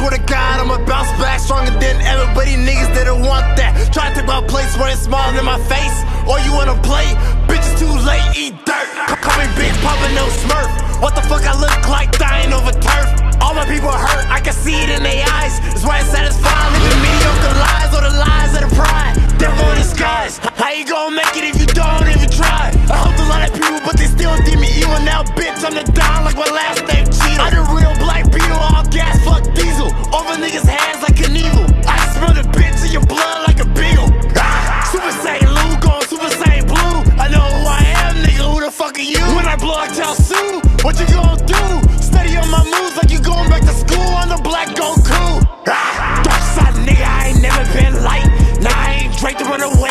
swear to God, I'ma bounce back stronger than everybody. Niggas that don't want that try to take my place where it's smaller than my face. Or you wanna play? Bitch, it's too late, eat dirt. Call me bitch, poppin' no Smurf. What the fuck I look like dying over turf? All my people hurt, I can see it in their eyes. It's why it's satisfying, leaving mediocre lies or the lies of the pride. Devil in disguise. How you gonna make it if you don't even try? I helped a lot of people, but they still did me evil. Now, bitch, I'm the dime like my last name, Cheeto. I'm the real Black Beetle, all gas, fuck diesel. Over niggas' hands like an evil. I can smell the bitch in your blood like a beagle. Ah, Super Saiyan Lou, going Super Saiyan Blue. I know who I am, nigga, who the fuck are you? When I blow, I tell Sue. What you gon' do? Steady on my moves like you going back to school on the Black Goku. Ah, dark side nigga, I ain't never been light. Nah, I ain't Drake to run away.